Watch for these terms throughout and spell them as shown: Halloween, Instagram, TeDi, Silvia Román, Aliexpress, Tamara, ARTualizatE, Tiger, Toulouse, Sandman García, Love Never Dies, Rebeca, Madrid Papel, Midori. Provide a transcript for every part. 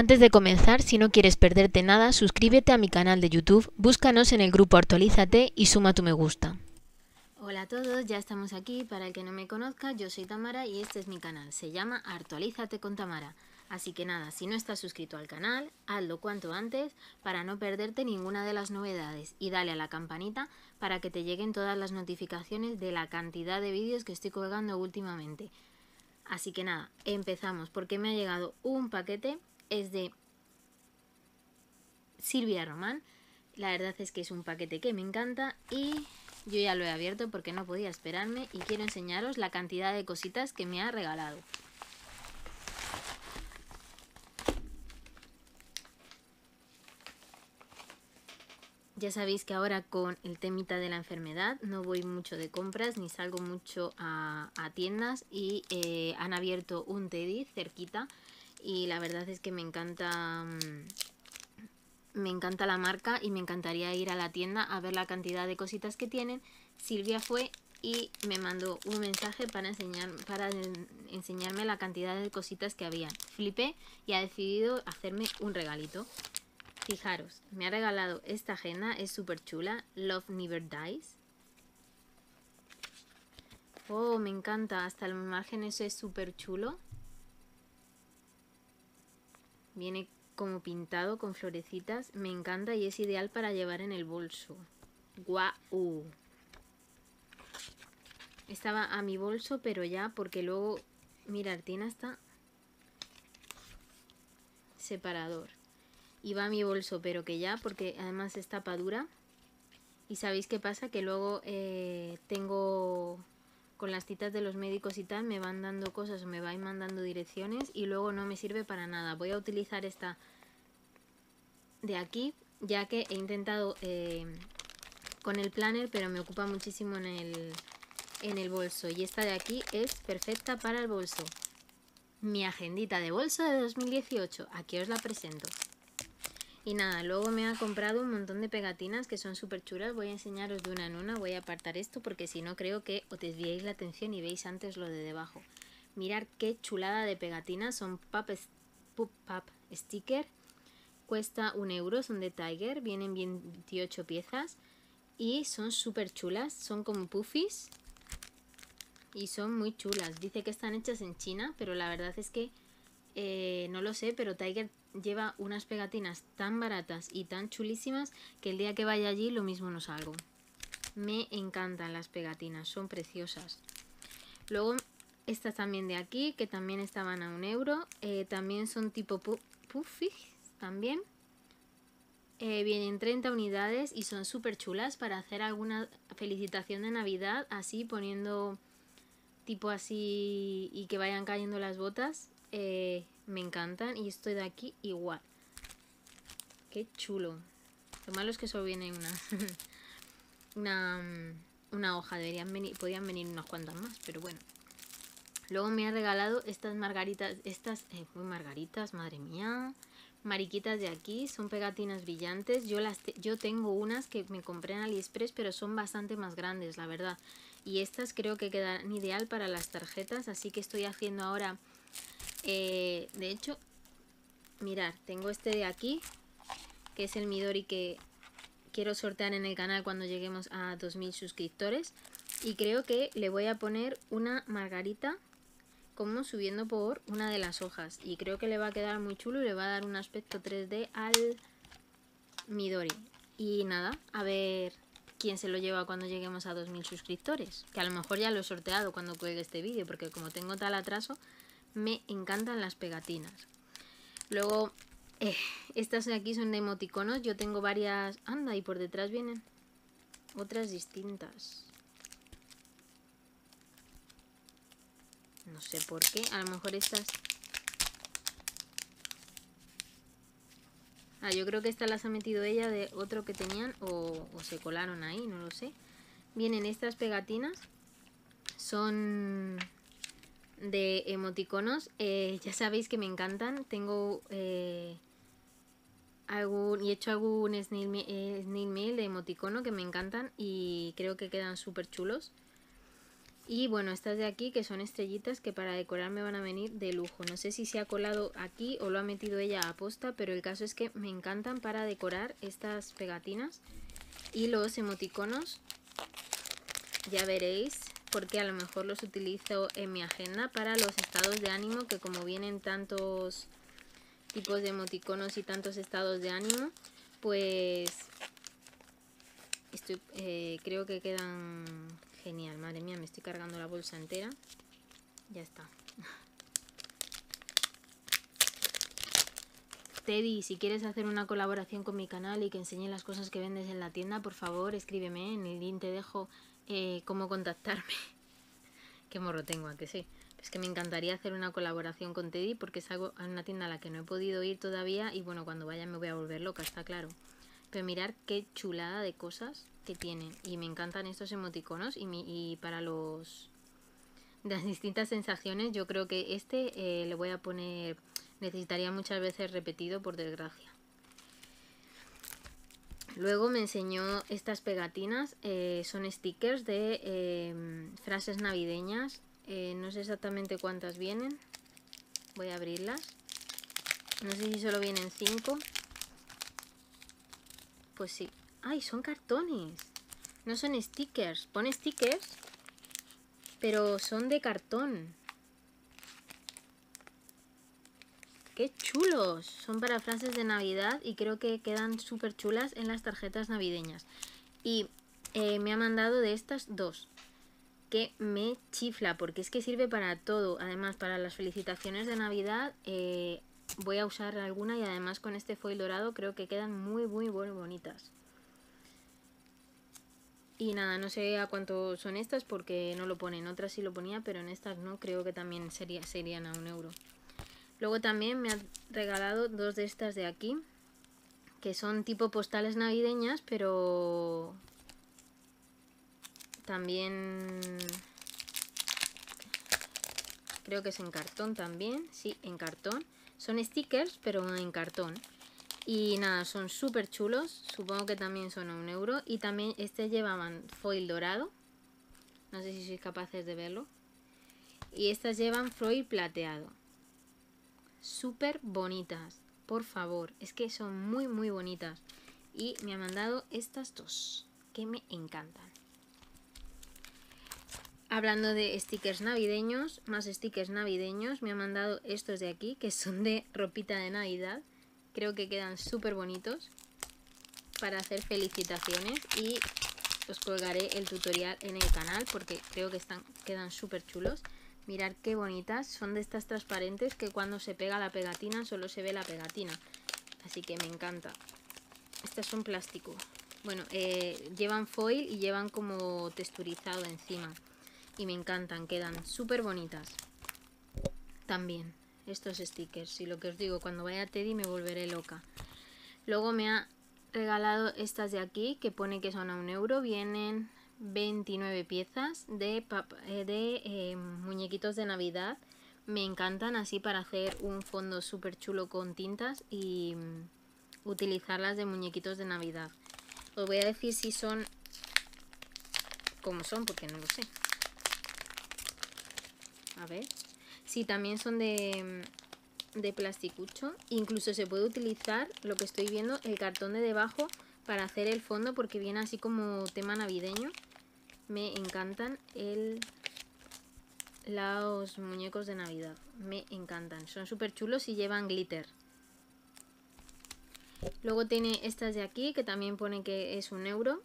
Antes de comenzar, si no quieres perderte nada, suscríbete a mi canal de YouTube, búscanos en el grupo ARTualizatE y suma tu me gusta. Hola a todos, ya estamos aquí. Para el que no me conozca, yo soy Tamara y este es mi canal, se llama ARTualizatE con Tamara. Así que nada, si no estás suscrito al canal, hazlo cuanto antes para no perderte ninguna de las novedades y dale a la campanita para que te lleguen todas las notificaciones de la cantidad de vídeos que estoy colgando últimamente. Así que nada, empezamos porque me ha llegado un paquete, es de Silvia Román, la verdad es que es un paquete que me encanta y yo ya lo he abierto porque no podía esperarme y quiero enseñaros la cantidad de cositas que me ha regalado. Ya sabéis que ahora con el temita de la enfermedad no voy mucho de compras ni salgo mucho a tiendas y han abierto un Teddy cerquita y la verdad es que me encanta la marca y me encantaría ir a la tienda a ver la cantidad de cositas que tienen. Silvia fue y me mandó un mensaje para enseñarme la cantidad de cositas que había. Flipé y ha decidido hacerme un regalito. Fijaros, me ha regalado esta agenda, es súper chula, Love Never Dies. Oh, me encanta, hasta el margen eso es súper chulo. Viene como pintado con florecitas, me encanta y es ideal para llevar en el bolso. ¡Guau! Estaba a mi bolso, pero ya, porque luego, mirad, tiene hasta separador. Y va a mi bolso, pero que ya, porque además es tapa dura. Y sabéis qué pasa, que luego tengo con las citas de los médicos y tal, me van dando cosas, me van mandando direcciones y luego no me sirve para nada. Voy a utilizar esta de aquí, ya que he intentado con el planner, pero me ocupa muchísimo en el bolso. Y esta de aquí es perfecta para el bolso. Mi agendita de bolso de 2018, aquí os la presento. Y nada, luego me ha comprado un montón de pegatinas que son súper chulas. Voy a enseñaros de una en una. Voy a apartar esto porque si no creo que os desviéis la atención y veis antes lo de debajo. Mirad qué chulada de pegatinas. Son pop sticker. Cuesta 1€. Son de Tiger. Vienen 28 piezas. Y son súper chulas. Son como puffies. Y son muy chulas. Dice que están hechas en China, pero la verdad es que no lo sé, pero Tiger lleva unas pegatinas tan baratas y tan chulísimas que el día que vaya allí lo mismo no salgo. Me encantan las pegatinas, son preciosas. Luego estas también de aquí, que también estaban a 1€. También son tipo puffies también. Vienen 30 unidades y son súper chulas para hacer alguna felicitación de Navidad, así poniendo tipo así y que vayan cayendo las botas. Me encantan y esto de aquí igual. Qué chulo. Lo malo es que solo viene una hoja. Podrían venir unas cuantas más, pero bueno. Luego me ha regalado estas margaritas. Estas margaritas, madre mía. Mariquitas de aquí. Son pegatinas brillantes. Yo tengo unas que me compré en Aliexpress, pero son bastante más grandes, la verdad. Y estas creo que quedan ideal para las tarjetas. Así que estoy haciendo ahora. De hecho, mirad, tengo este de aquí, que es el Midori que quiero sortear en el canal cuando lleguemos a 2000 suscriptores. Y creo que le voy a poner una margarita como subiendo por una de las hojas. Y creo que le va a quedar muy chulo y le va a dar un aspecto 3D al Midori. Y nada, a ver quién se lo lleva cuando lleguemos a 2000 suscriptores. Que a lo mejor ya lo he sorteado cuando cuelgue este vídeo, porque como tengo tal atraso. Me encantan las pegatinas. Luego, estas de aquí son de emoticonos. Yo tengo varias. Anda, y por detrás vienen otras distintas. No sé por qué. A lo mejor estas. Ah, yo creo que estas las ha metido ella de otro que tenían o se colaron ahí, no lo sé. Vienen estas pegatinas. Son de emoticonos, ya sabéis que me encantan. Tengo he hecho algún snail mail de emoticono que me encantan y creo que quedan súper chulos. Y bueno, estas de aquí que son estrellitas que para decorar me van a venir de lujo. No sé si se ha colado aquí o lo ha metido ella a posta, pero el caso es que me encantan para decorar estas pegatinas. Y los emoticonos, ya veréis, porque a lo mejor los utilizo en mi agenda para los estados de ánimo, que como vienen tantos tipos de emoticonos y tantos estados de ánimo, pues estoy, creo que quedan... Genial, madre mía, me estoy cargando la bolsa entera. Ya está. Teddy, si quieres hacer una colaboración con mi canal y que enseñe las cosas que vendes en la tienda, por favor, escríbeme. En el link te dejo cómo contactarme. Qué morro tengo, ¿a que sí? Es que me encantaría hacer una colaboración con Teddy porque es algo, una tienda a la que no he podido ir todavía y bueno, cuando vaya me voy a volver loca, está claro. Pero mirad qué chulada de cosas que tienen. Y me encantan estos emoticonos. Y para los... las distintas sensaciones, yo creo que este le voy a poner... necesitaría muchas veces repetido, por desgracia. Luego me enseñó estas pegatinas. Son stickers de frases navideñas. No sé exactamente cuántas vienen. Voy a abrirlas. No sé si solo vienen 5. Pues sí. ¡Ay! Son cartones. No son stickers. Pone stickers, pero son de cartón. ¡Qué chulos! Son para frases de Navidad y creo que quedan súper chulas en las tarjetas navideñas. Y me ha mandado de estas 2. Que me chifla, porque es que sirve para todo. Además, para las felicitaciones de Navidad... voy a usar alguna y además con este foil dorado creo que quedan muy bonitas. Y nada, no sé a cuánto son estas porque no lo ponen. Otras sí lo ponía, pero en estas no. Creo que también serían a 1 euro. Luego también me han regalado 2 de estas de aquí, que son tipo postales navideñas, pero también... creo que es en cartón también. Sí, en cartón. Son stickers, pero en cartón. Y nada, son súper chulos. Supongo que también son a 1 euro. Y también este llevaban foil dorado. No sé si sois capaces de verlo. Y estas llevan foil plateado. Súper bonitas. Por favor. Es que son muy bonitas. Y me ha mandado estas 2. Que me encantan. Hablando de stickers navideños, más stickers navideños, me han mandado estos de aquí, que son de ropita de Navidad. Creo que quedan súper bonitos para hacer felicitaciones y os colgaré el tutorial en el canal porque creo que quedan súper chulos. Mirad qué bonitas, son de estas transparentes que cuando se pega la pegatina solo se ve la pegatina. Así que me encanta. Estas son plástico. Bueno, llevan foil y llevan como texturizado encima. Y me encantan, quedan súper bonitas. También estos stickers. Y lo que os digo, cuando vaya a Teddy me volveré loca. Luego me ha regalado estas de aquí, que pone que son a 1 euro. Vienen 29 piezas de muñequitos de Navidad. Me encantan así para hacer un fondo súper chulo con tintas y utilizarlas de muñequitos de Navidad. Os voy a decir si son como son, porque no lo sé. A ver, sí, también son de plasticucho. Incluso se puede utilizar, lo que estoy viendo, el cartón de debajo para hacer el fondo porque viene así como tema navideño. Me encantan los muñecos de Navidad, me encantan. Son súper chulos y llevan glitter. Luego tiene estas de aquí que también pone que es 1 euro.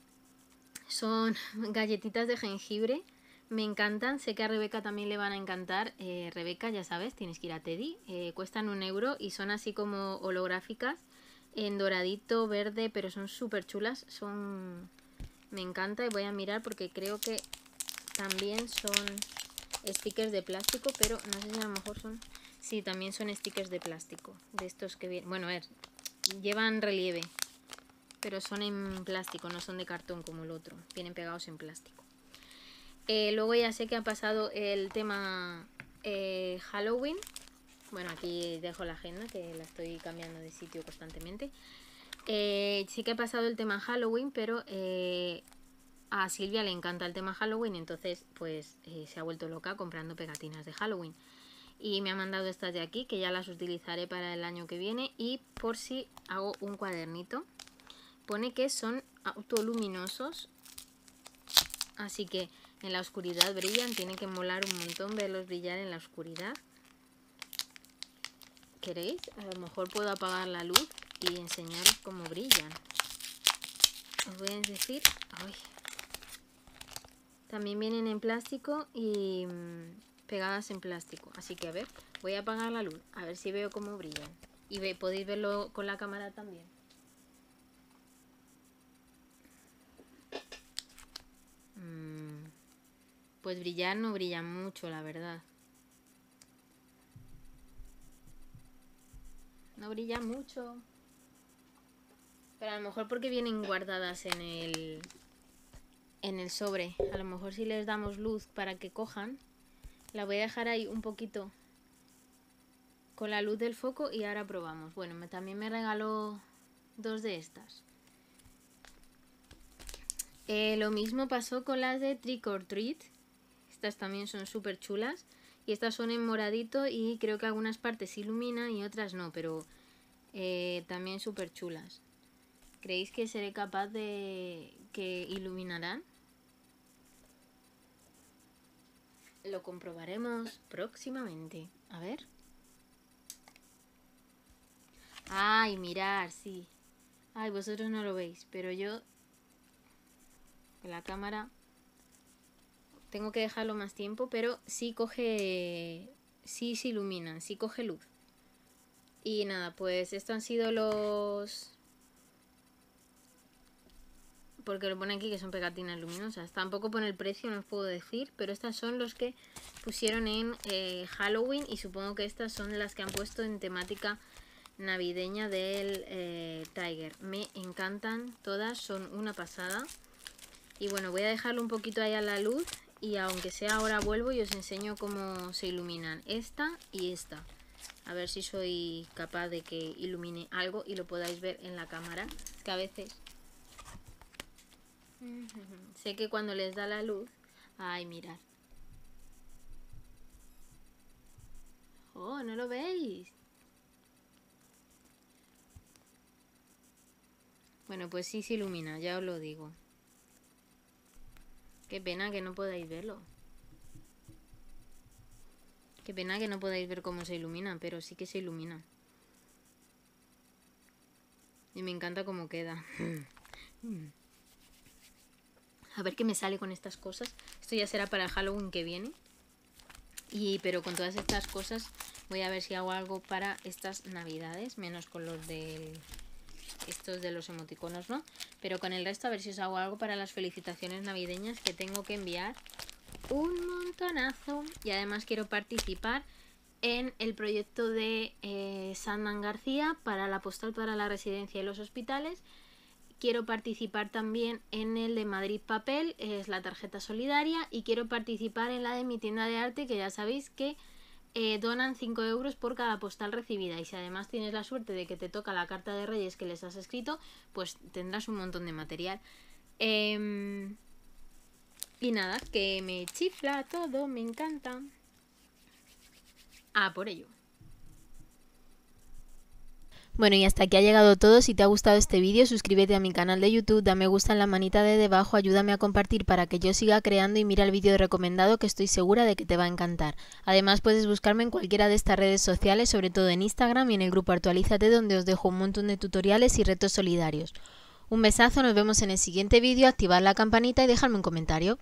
Son galletitas de jengibre. Me encantan, sé que a Rebeca también le van a encantar. Rebeca, ya sabes, tienes que ir a Teddy. Cuestan 1 euro y son así como holográficas, en doradito, verde, pero son súper chulas. Son... me encanta y voy a mirar porque creo que también son stickers de plástico, pero no sé si a lo mejor son... Sí, también son stickers de plástico, de estos que vienen... Bueno, a ver, llevan relieve, pero son en plástico, no son de cartón como el otro. Vienen pegados en plástico. Luego ya sé que ha pasado el tema Halloween. Bueno, aquí dejo la agenda que la estoy cambiando de sitio constantemente. Sí que ha pasado el tema Halloween, pero a Silvia le encanta el tema Halloween, entonces pues se ha vuelto loca comprando pegatinas de Halloween. Y me ha mandado estas de aquí, que ya las utilizaré para el año que viene. Y por si hago un cuadernito, pone que son autoluminosos, así que en la oscuridad brillan. Tiene que molar un montón verlos brillar en la oscuridad. ¿Queréis? A lo mejor puedo apagar la luz y enseñaros cómo brillan. Os voy a decir... ¡Ay! También vienen en plástico y pegadas en plástico. Así que a ver, voy a apagar la luz, a ver si veo cómo brillan. Y podéis verlo con la cámara también. Pues brillar no brillan mucho, la verdad. No brillan mucho. Pero a lo mejor porque vienen guardadas en el sobre. A lo mejor si les damos luz para que cojan. La voy a dejar ahí un poquito con la luz del foco y ahora probamos. Bueno, también me regaló dos de estas. Lo mismo pasó con las de Trick or Treat. Estas también son súper chulas. Y estas son en moradito y creo que algunas partes iluminan y otras no. Pero también súper chulas. ¿Creéis que seré capaz de que iluminarán? Lo comprobaremos próximamente. A ver. Ay, mirar, sí. Ay, vosotros no lo veis, pero yo... Con la cámara... Tengo que dejarlo más tiempo, pero sí coge... Sí se iluminan, sí coge luz. Y nada, pues estos han sido los... Porque lo pone aquí que son pegatinas luminosas. Tampoco pone el precio, no os puedo decir. Pero estas son los que pusieron en Halloween. Y supongo que estas son las que han puesto en temática navideña del Tiger. Me encantan todas, son una pasada. Y bueno, voy a dejarlo un poquito ahí a la luz. Y aunque sea ahora vuelvo y os enseño cómo se iluminan esta y esta. A ver si soy capaz de que ilumine algo y lo podáis ver en la cámara. Que a veces... Sé que cuando les da la luz... Ay, mirad. Oh, ¿no lo veis? Bueno, pues sí se ilumina, ya os lo digo. Qué pena que no podáis verlo. Qué pena que no podáis ver cómo se ilumina, pero sí que se ilumina. Y me encanta cómo queda. A ver qué me sale con estas cosas. Esto ya será para el Halloween que viene. Pero con todas estas cosas voy a ver si hago algo para estas navidades. Menos con los de... Estos de los emoticonos, ¿no? Pero con el resto a ver si os hago algo para las felicitaciones navideñas que tengo que enviar. Un montonazo. Y además quiero participar en el proyecto de Sandman García para la postal para la residencia y los hospitales. Quiero participar también en el de Madrid Papel, es la tarjeta solidaria, y quiero participar en la de mi tienda de arte, que ya sabéis que donan 5 euros por cada postal recibida. Y si además tienes la suerte de que te toca la carta de Reyes que les has escrito, pues tendrás un montón de material. Y nada, que me chifla todo, me encanta. Ah, por ello. Bueno, y hasta aquí ha llegado todo. Si te ha gustado este vídeo, suscríbete a mi canal de YouTube, da me gusta en la manita de debajo, ayúdame a compartir para que yo siga creando y mira el vídeo recomendado que estoy segura de que te va a encantar. Además puedes buscarme en cualquiera de estas redes sociales, sobre todo en Instagram y en el grupo ARTualizatE, donde os dejo un montón de tutoriales y retos solidarios. Un besazo, nos vemos en el siguiente vídeo, activad la campanita y dejadme un comentario.